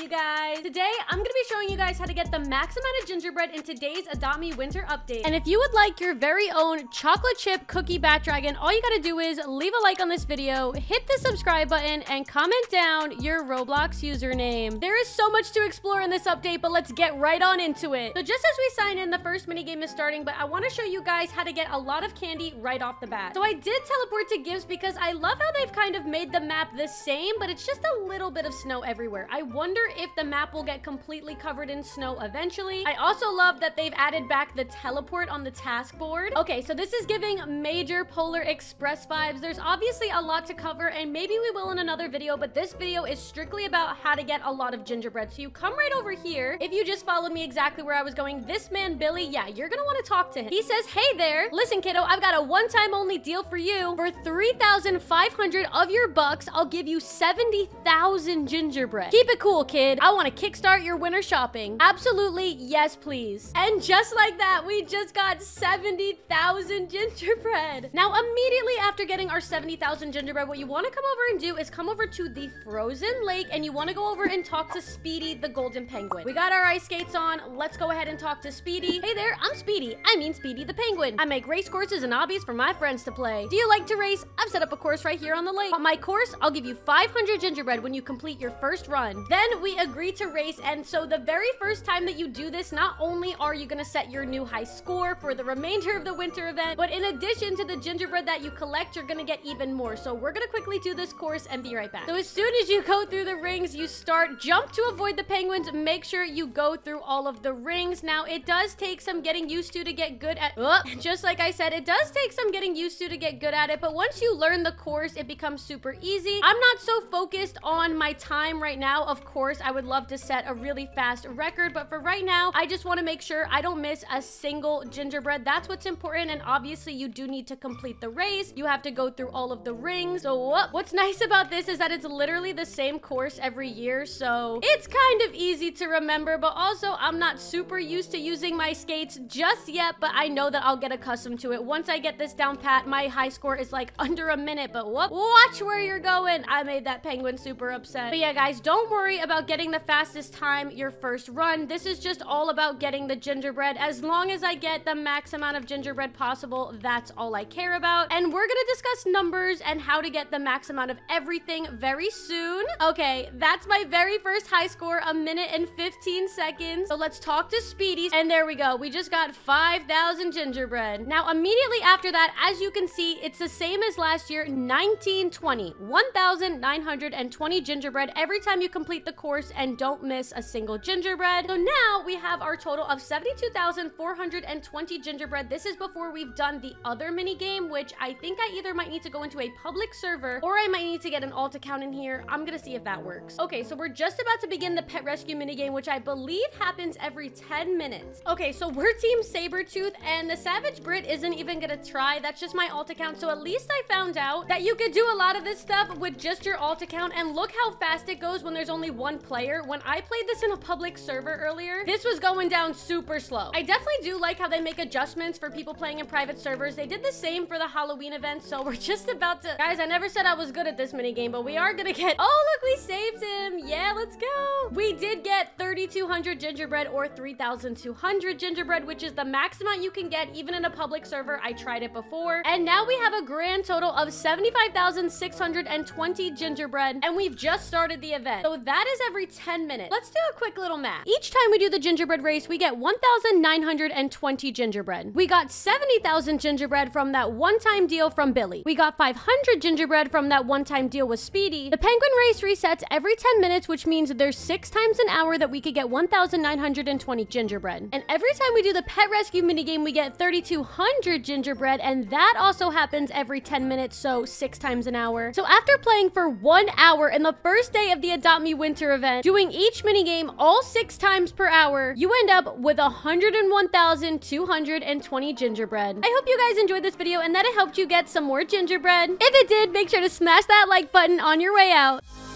you guys. Today, I'm gonna be showing you guys how to get the max amount of gingerbread in today's Adopt Me winter update. And if you would like your very own chocolate chip cookie bat dragon, all you gotta do is leave a like on this video, hit the subscribe button, and comment down your Roblox username. There is so much to explore in this update, but let's get right on into it. So just as we sign in, the first minigame is starting, but I wanna show you guys how to get a lot of candy right off the bat. So I did teleport to gifts because I love how they've kind of made the map the same, but it's just a little bit of snow everywhere. I wonder if the map will get completely covered in snow eventually. I also love that they've added back the teleport on the task board. Okay, so this is giving major Polar Express vibes. There's obviously a lot to cover, and maybe we will in another video, but this video is strictly about how to get a lot of gingerbread. So you come right over here. If you just followed me exactly where I was going, this man, Billy, yeah, you're gonna wanna talk to him. He says, hey there, listen, kiddo, I've got a one-time only deal for you. For 3,500 of your bucks, I'll give you 70,000 gingerbread. Keep it cool, kid. I wanna kickstart your winter shopping. Absolutely, yes, please. And just like that, we just got 70,000 gingerbread. Now, immediately after getting our 70,000 gingerbread, what you wanna come over and do is come over to the frozen lake, and you wanna go over and talk to Speedy the golden penguin. We got our ice skates on. Let's go ahead and talk to Speedy. Hey there, I'm Speedy. I mean Speedy the penguin. I make race courses and hobbies for my friends to play. Do you like to race? I've set up a course right here on the lake. On my course, I'll give you 500 gingerbread when you complete your first run. Then we agree to race, and so the very first time that you do this, not only are you gonna set your new high score for the remainder of the winter event, but in addition to the gingerbread that you collect, you're gonna get even more. So we're gonna quickly do this course and be right back. So as soon as you go through the rings, you start, jump to avoid the penguins, make sure you go through all of the rings. Now, it does take some getting used to get good at, just like I said, it does take some getting used to get good at it, but once you learn the course, it becomes super easy. I'm not so focused on my time right now. Of course, I would love to set a really fast record, but for right now, I just want to make sure I don't miss a single gingerbread. That's what's important, and obviously, you do need to complete the race. You have to go through all of the rings. So what's nice about this is that it's literally the same course every year, so it's kind of easy to remember, but also, I'm not super used to using my skates just yet, but I know that I'll get accustomed to it. Once I get this down pat, my high score is like under a minute, but watch where you're going. I made that penguin super upset. But yeah, guys, don't worry about getting the fastest time your first run. This is just all about getting the gingerbread. As long as I get the max amount of gingerbread possible, that's all I care about. And we're gonna discuss numbers and how to get the max amount of everything very soon. Okay, that's my very first high score, a minute and 15 seconds. So let's talk to Speedy. And there we go. We just got 5,000 gingerbread. Now, immediately after that, as you can see, it's the same as last year, 1,920 gingerbread every time you complete the course, and don't miss a single gingerbread. So now we have our total of 72,420 gingerbread. This is before we've done the other mini game, which I think I either might need to go into a public server, or I might need to get an alt account in here. I'm gonna see if that works. Okay, so we're just about to begin the pet rescue mini game, which I believe happens every 10 minutes. Okay, so we're Team Sabertooth, and the Savage Brit isn't even gonna try. That's just my alt account. So at least I found out that you could do a lot of this stuff with just your alt account, and look how fast it goes when there's only one player. When I played this in a public server earlier, this was going down super slow. I definitely do like how they make adjustments for people playing in private servers. They did the same for the Halloween event, so we're just about to... Guys, I never said I was good at this minigame, but we are gonna get... Oh, look, we saved him. Yeah, let's go. We did get 3,200 gingerbread, or 3,200 gingerbread, which is the max amount you can get even in a public server. I tried it before. And now we have a grand total of 75,620 gingerbread, and we've just started the event. So that is every 10 minutes. Let's do a quick little math. Each time we do the gingerbread race, we get 1,920 gingerbread. We got 70,000 gingerbread from that one-time deal from Billy. We got 500 gingerbread from that one-time deal with Speedy. The penguin race resets every 10 minutes, which means there's 6 times an hour that we could get 1,920 gingerbread. And every time we do the pet rescue minigame, we get 3,200 gingerbread, and that also happens every 10 minutes, so 6 times an hour. So after playing for 1 hour in the first day of the Adopt Me Winter event, doing each minigame all 6 times per hour, you end up with 101,220 gingerbread. I hope you guys enjoyed this video and that it helped you get some more gingerbread. If it did, make sure to smash that like button on your way out.